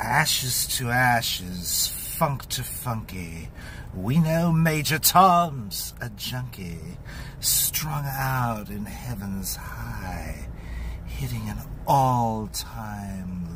Ashes to ashes, funk to funky, we know Major Tom's a junkie, strung out in heaven's high, hitting an all-time